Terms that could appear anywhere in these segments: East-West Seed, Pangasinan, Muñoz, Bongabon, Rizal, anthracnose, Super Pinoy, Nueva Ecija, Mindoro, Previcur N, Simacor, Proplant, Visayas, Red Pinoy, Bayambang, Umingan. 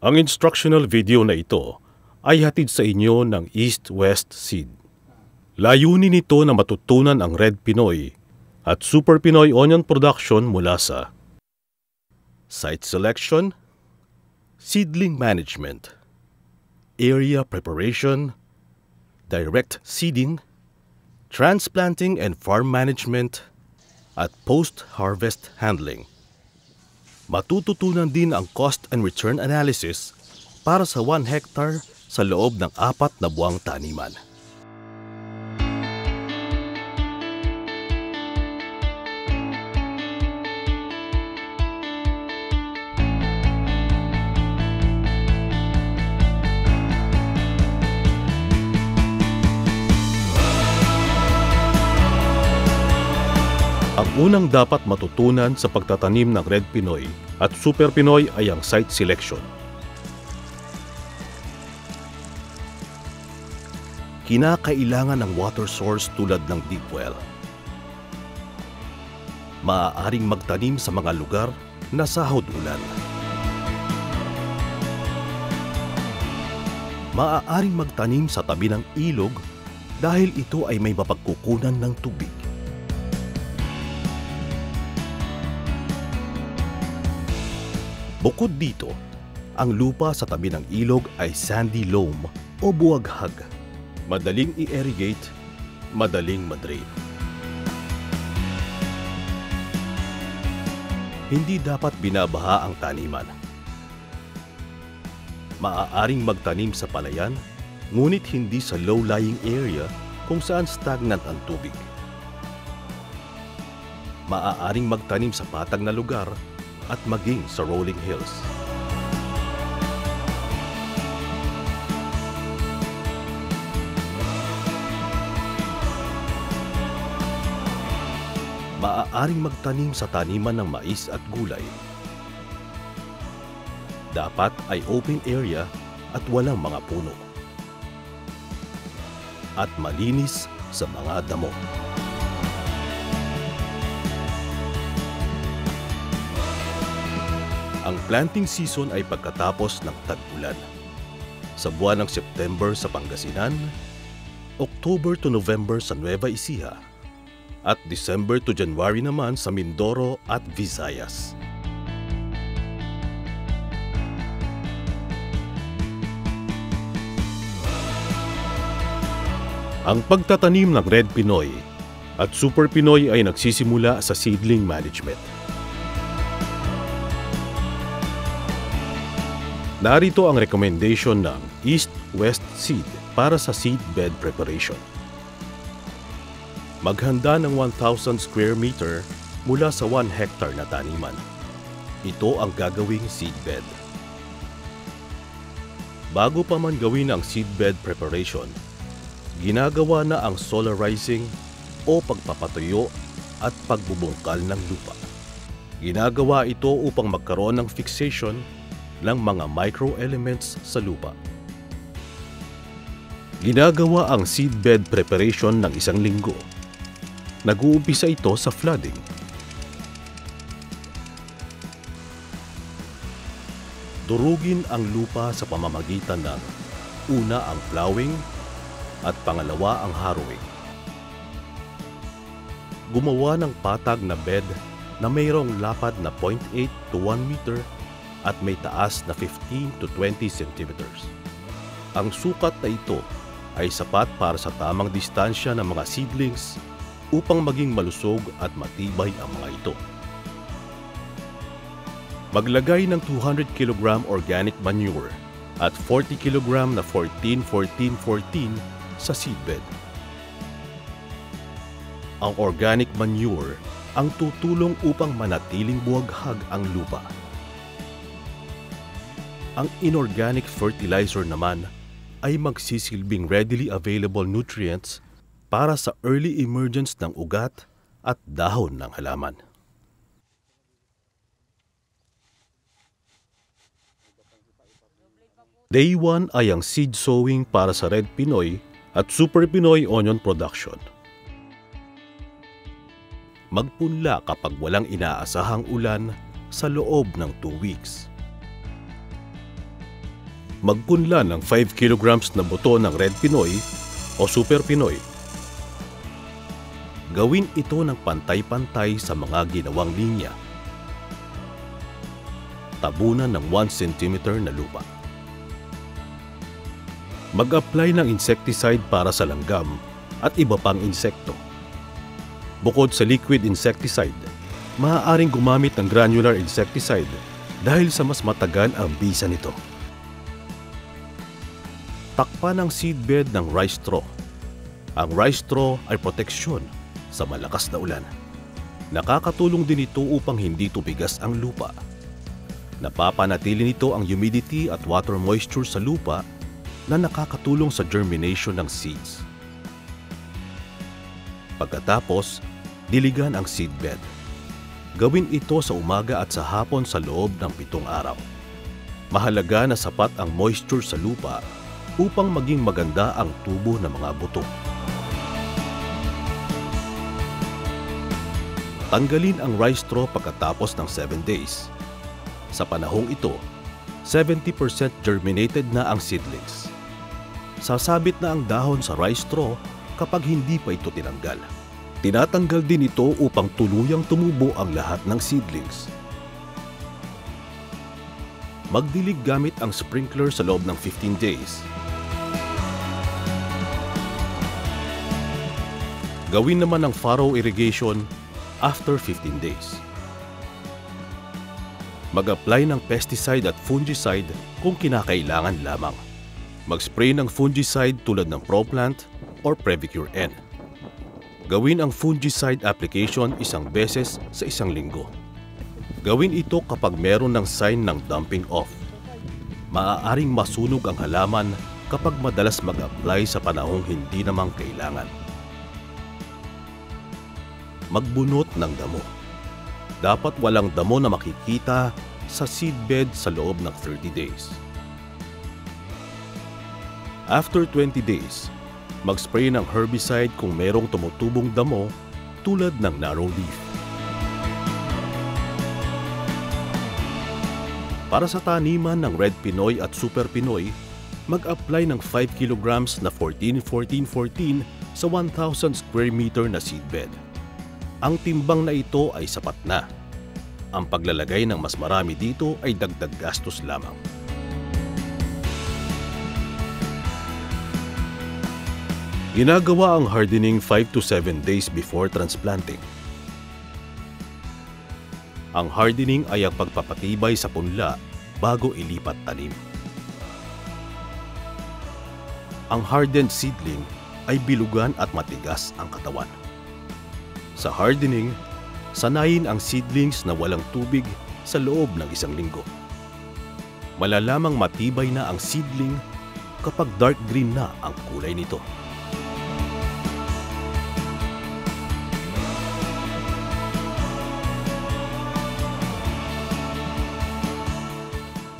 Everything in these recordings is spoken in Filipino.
Ang instructional video na ito ay hatid sa inyo ng East-West Seed. Layunin nito na matutunan ang Red Pinoy at Super Pinoy onion production mula sa site selection, seedling management, area preparation, direct seeding, transplanting and farm management, at post-harvest handling. Matututunan din ang cost and return analysis para sa 1 hectare sa loob ng 4 na buwang taniman. Ang unang dapat matutunan sa pagtatanim ng Red Pinoy at Super Pinoy ay ang site selection. Kinakailangan ng water source tulad ng deep well. Maaaring magtanim sa mga lugar na sahod ulan. Maaaring magtanim sa tabi ng ilog dahil ito ay may mapagkukunan ng tubig. Bukod dito, ang lupa sa tabi ng ilog ay sandy loam o buwaghag. Madaling i-irrigate, madaling madrain. Hindi dapat binabaha ang taniman. Maaaring magtanim sa palayan, ngunit hindi sa low-lying area kung saan stagnant ang tubig. Maaaring magtanim sa patag na lugar at maging sa rolling hills. Maaaring magtanim sa taniman ng mais at gulay. Dapat ay open area at walang mga puno. At malinis sa mga damo. Ang planting season ay pagkatapos ng tag-ulan. Sa buwan ng September sa Pangasinan, October to November sa Nueva Ecija, at December to January naman sa Mindoro at Visayas. Ang pagtatanim ng Red Pinoy at Super Pinoy ay nagsisimula sa seedling management. Narito ang recommendation ng East-West Seed para sa seedbed preparation. Maghanda ng 1,000 square meter mula sa 1 hectare na taniman. Ito ang gagawing seedbed. Bago pa man gawin ang seedbed preparation, ginagawa na ang solarizing o pagpapatuyo at pagbubungkal ng lupa. Ginagawa ito upang magkaroon ng fixation ng mga microelements sa lupa. Ginagawa ang seedbed preparation ng 1 linggo. Nag-uumpisa ito sa flooding. Durugin ang lupa sa pamamagitan ng una ang plowing at pangalawa ang harrowing. Gumawa ng patag na bed na mayroong lapad na 0.8 to 1 meter at may taas na 15 to 20 centimeters. Ang sukat na ito ay sapat para sa tamang distansya ng mga seedlings upang maging malusog at matibay ang mga ito. Maglagay ng 200 kg organic manure at 40 kg na 14-14-14 sa seedbed. Ang organic manure ang tutulong upang manatiling buwaghag ang lupa. Ang inorganic fertilizer naman ay magsisilbing readily available nutrients para sa early emergence ng ugat at dahon ng halaman. Day 1 ay ang seed sowing para sa Red Pinoy at Super Pinoy onion production. Magpunla kapag walang inaasahang ulan sa loob ng 2 weeks. magkunla ng 5 kilograms na buto ng Red Pinoy o Super Pinoy. Gawin ito ng pantay-pantay sa mga ginawang linya. Tabunan ng 1 cm na lupa. Mag-apply ng insecticide para sa langgam at iba pang insekto. Bukod sa liquid insecticide, maaaring gumamit ng granular insecticide dahil sa mas matagal ang bisa nito. Takpan ang seedbed ng rice straw. Ang rice straw ay proteksyon sa malakas na ulan. Nakakatulong din ito upang hindi tubigas ang lupa. Napapanatili nito ang humidity at water moisture sa lupa na nakakatulong sa germination ng seeds. Pagkatapos, diligan ang seedbed. Gawin ito sa umaga at sa hapon sa loob ng 7 araw. Mahalaga na sapat ang moisture sa lupa upang maging maganda ang tubo ng mga buto. Tanggalin ang rice straw pagkatapos ng 7 days. Sa panahong ito, 70% germinated na ang seedlings. Sasabit na ang dahon sa rice straw kapag hindi pa ito tinanggal. Tinatanggal din ito upang tuluyang tumubo ang lahat ng seedlings. Magdilig gamit ang sprinkler sa loob ng 15 days. Gawin naman ang furrow irrigation after 15 days. Mag-apply ng pesticide at fungicide kung kinakailangan lamang. Mag-spray ng fungicide tulad ng Proplant or Previcur N. Gawin ang fungicide application 1 beses sa 1 linggo. Gawin ito kapag meron ng sign ng dumping off. Maaaring masunog ang halaman kapag madalas mag-apply sa panahong hindi namang kailangan. Magbunot ng damo. Dapat walang damo na makikita sa seedbed sa loob ng 30 days. After 20 days, mag-spray ng herbicide kung merong tumutubong damo tulad ng narrowleaf. Para sa taniman ng Red Pinoy at Super Pinoy, mag-apply ng 5 kilograms na 14-14-14 sa 1,000 square meter na seedbed. Ang timbang na ito ay sapat na. Ang paglalagay ng mas marami dito ay dagdag gastos lamang. Ginagawa ang hardening 5 to 7 days before transplanting. Ang hardening ay ang pagpapatibay sa punla bago ilipat tanim. Ang hardened seedling ay bilugan at matigas ang katawan. Sa hardening, sanayin ang seedlings na walang tubig sa loob ng 1 linggo. Malalamang matibay na ang seedling kapag dark green na ang kulay nito.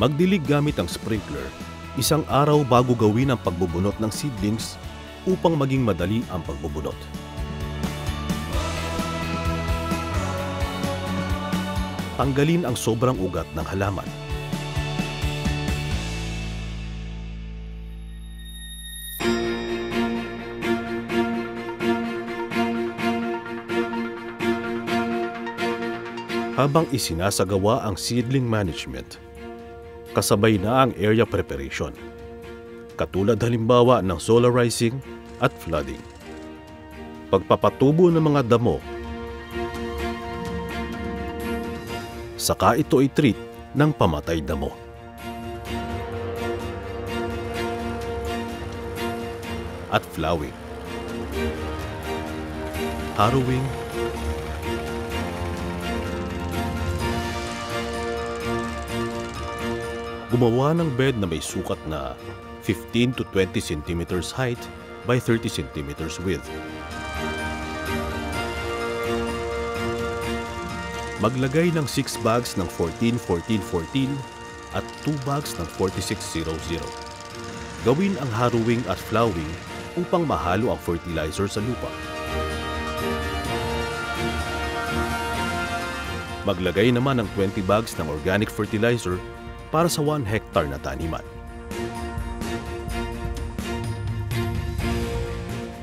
Magdilig gamit ang sprinkler 1 araw bago gawin ang pagbubunot ng seedlings upang maging madali ang pagbubunot. Tanggalin ang sobrang ugat ng halaman. Habang isinasagawa ang seedling management, kasabay na ang area preparation, katulad halimbawa ng solarizing at flooding. Pagpapatubo ng mga damo, saka ito i-treat ng pamatay damo. At flowering, harrowing, gumawa ng bed na may sukat na 15 to 20 cm height by 30 cm width. Maglagay ng 6 bags ng 14-14-14 at 2 bags ng 46-00. Gawin ang harrowing at flowering upang mahalo ang fertilizer sa lupa. Maglagay naman ng 20 bags ng organic fertilizer para sa 1 hectare na taniman.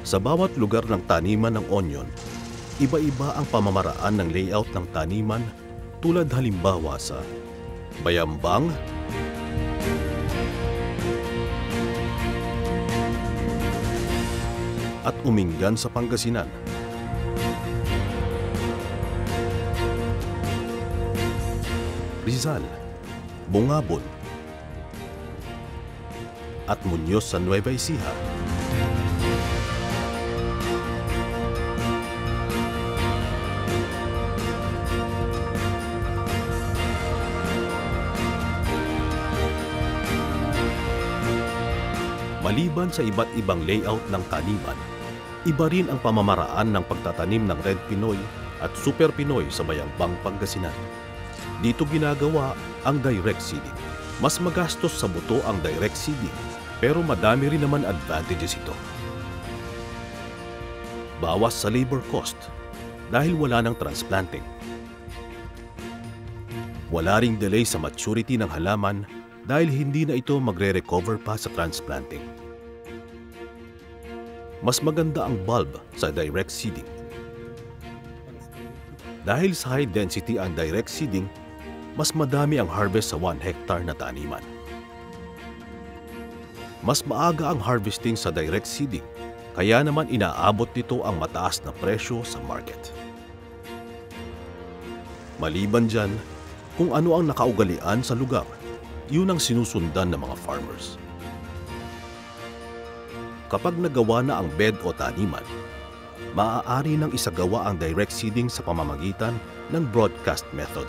Sa bawat lugar ng taniman ng onion, iba-iba ang pamamaraan ng layout ng taniman tulad halimbawa sa Bayambang, at Umingan sa Pangasinan. Rizal, Bongabon, at Muñoz sa Nueva Ecija. Maliban sa iba't ibang layout ng taniman, iba rin ang pamamaraan ng pagtatanim ng Red Pinoy at Super Pinoy sa Bayambang, Pangasinan. Dito ginagawa ang direct seeding. Mas magastos sa buto ang direct seeding, pero madami rin naman advantages ito. Bawas sa labor cost dahil wala ng transplanting. Wala ring delay sa maturity ng halaman dahil hindi na ito magre-recover pa sa transplanting. Mas maganda ang bulb sa direct seeding. Dahil sa high density ang direct seeding, mas madami ang harvest sa 1 hectare na taniman. Mas maaga ang harvesting sa direct seeding, kaya naman inaabot nito ang mataas na presyo sa market. Maliban dyan, kung ano ang nakaugalian sa lugar, yun ang sinusundan ng mga farmers. Kapag nagawa na ang bed o taniman, maaari nang isagawa ang direct seeding sa pamamagitan ng broadcast method.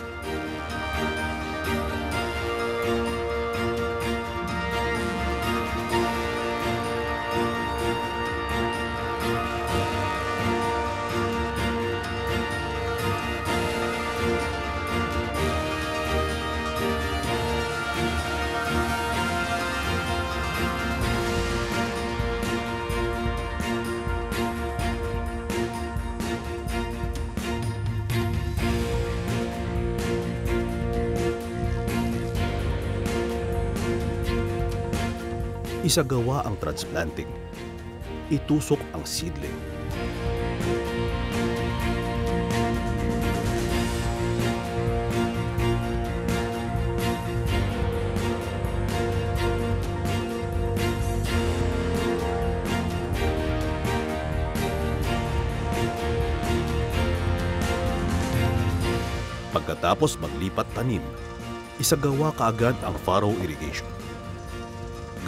Isagawa ang transplanting. Itusok ang seedling. Pagkatapos maglipat tanim, isagawa kaagad ang furrow irrigation.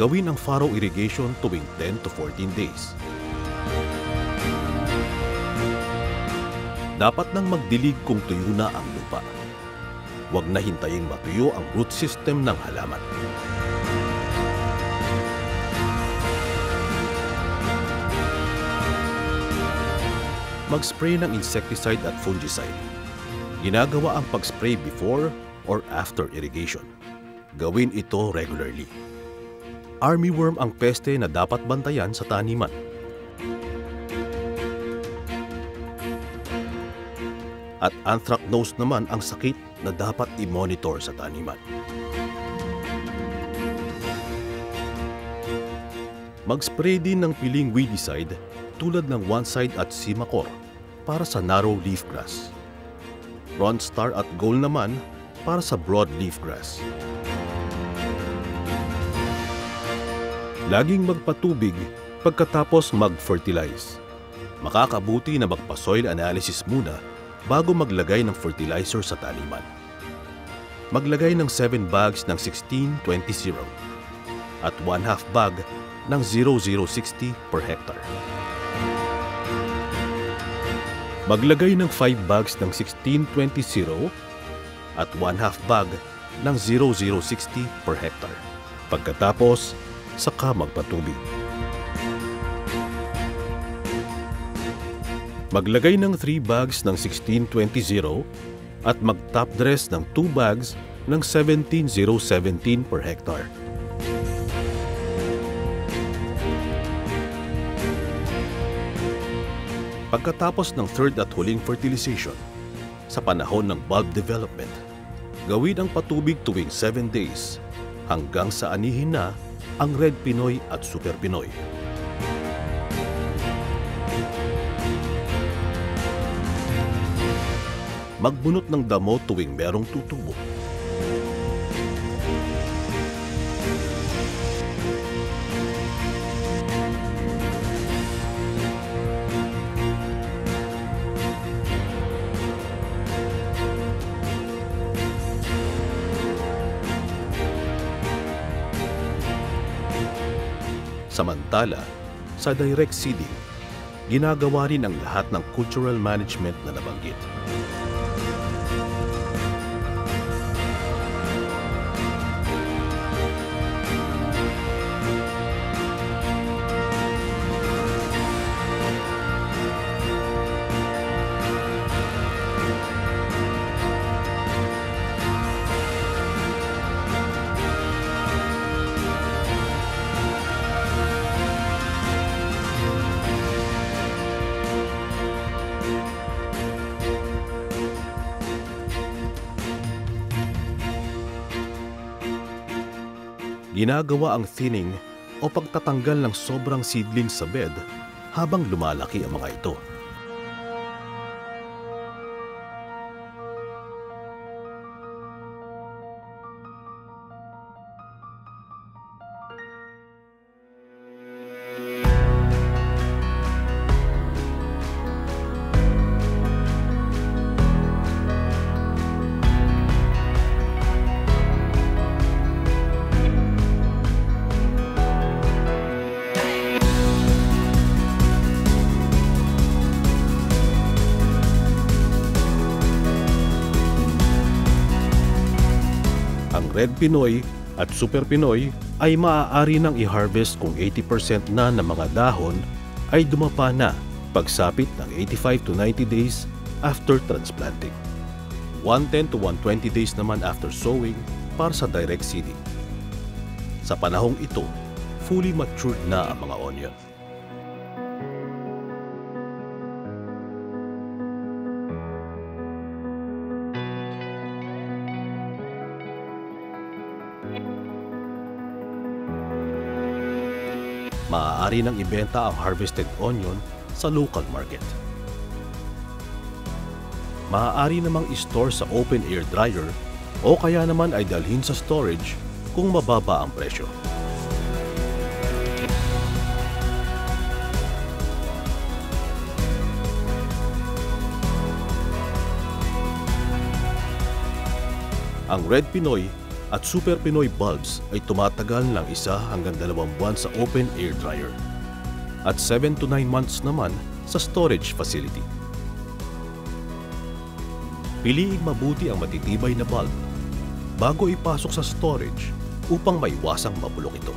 Gawin ang furrow irrigation tuwing 10 to 14 days. Dapat nang magdilig kung tuyo na ang lupa. Huwag na hintayin matuyo ang root system ng halaman. Mag-spray ng insecticide at fungicide. Ginagawa ang pag-spray before or after irrigation. Gawin ito regularly. Armyworm ang peste na dapat bantayan sa taniman. At anthracnose naman ang sakit na dapat i-monitor sa taniman. Mag-spray din ng piling weedicide tulad ng one-side at simacor para sa narrow leaf grass. Bronze star at gold naman para sa broad leaf grass. Laging magpatubig pagkatapos mag-fertilize. Makakabuti na magpa-soil analysis muna bago maglagay ng fertilizer sa taniman. Maglagay ng 7 bags ng 16-20-0 at 1/2 bag ng 0060 per hectare. Maglagay ng 5 bags ng 16-20-0 at 1/2 bag ng 0060 per hectare. Pagkatapos, saka magpatubig. Maglagay ng 3 bags ng 16-20-0 at mag-top dress ng 2 bags ng 17-0-17 per hectare. Pagkatapos ng third at huling fertilization, sa panahon ng bulb development, gawin ang patubig tuwing 7 days hanggang sa anihin na ang Red Pinoy at Super Pinoy. magbunot ng damo tuwing merong tutubo. Samantala, sa direct seeding, ginagawa rin ang lahat ng cultural management na nabanggit. Ginagawa ang thinning o pagtatanggal ng sobrang seedling sa bed habang lumalaki ang mga ito. Red Pinoy at Super Pinoy ay maaari nang i-harvest kung 80% na ng mga dahon ay dumapa na pagsapit ng 85 to 90 days after transplanting. 110 to 120 days naman after sowing para sa direct seeding. Sa panahong ito, fully matured na ang mga onion. Maaari nang ibenta ang harvested onion sa local market. Maaari namang i-store sa open-air dryer o kaya naman ay dalhin sa storage kung mababa ang presyo. Ang Red Pinoy at Super Pinoy bulbs ay tumatagal ng 1 hanggang 2 buwan sa open-air dryer at 7 to 9 months naman sa storage facility. Piliin mabuti ang matitibay na bulb bago ipasok sa storage upang maiwasang mabulok ito.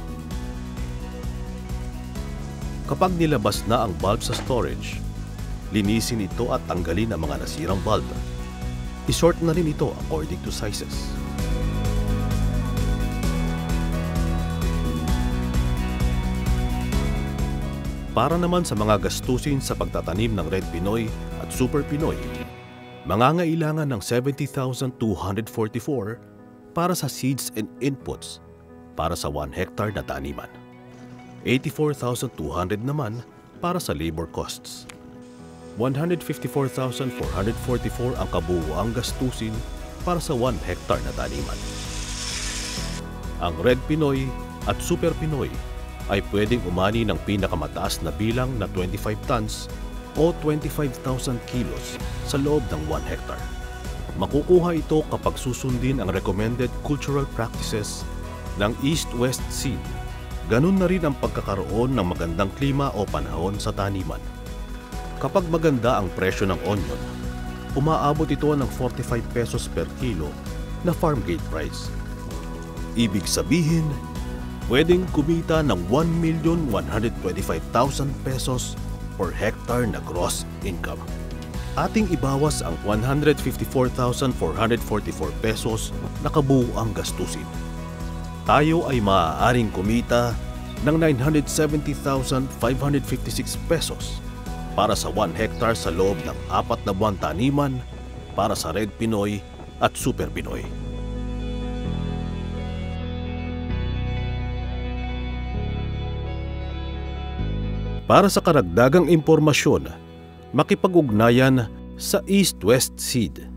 Kapag nilabas na ang bulb sa storage, linisin ito at tanggalin ang mga nasirang bulb. Isort na rin ito according to sizes. Para naman sa mga gastusin sa pagtatanim ng Red Pinoy at Super Pinoy, mangangailangan ng 70,244 para sa seeds and inputs para sa 1 hectare na taniman. 84,200 naman para sa labor costs. 154,444 ang kabuuang gastusin para sa 1 hectare na taniman. Ang Red Pinoy at Super Pinoy ay pwedeng umani ng pinakamataas na bilang na 25 tons o 25,000 kilos sa loob ng 1 hectare. Makukuha ito kapag susundin ang recommended cultural practices ng East-West Seed. Ganun na rin ang pagkakaroon ng magandang klima o panahon sa taniman. Kapag maganda ang presyo ng onion, umaabot ito ng 45 pesos per kilo na farm gate price. Ibig sabihin, pwedeng kumita ng 1,125,000 pesos per hectare na gross income. Ating ibawas ang 154,444 pesos na kabuuang gastusin. Tayo ay maaaring kumita ng 970,556 pesos para sa 1 hectare sa loob ng 4 na buwan taniman para sa Red Pinoy at Super Pinoy. Para sa karagdagang impormasyon, makipag-ugnayan sa East-West Seed.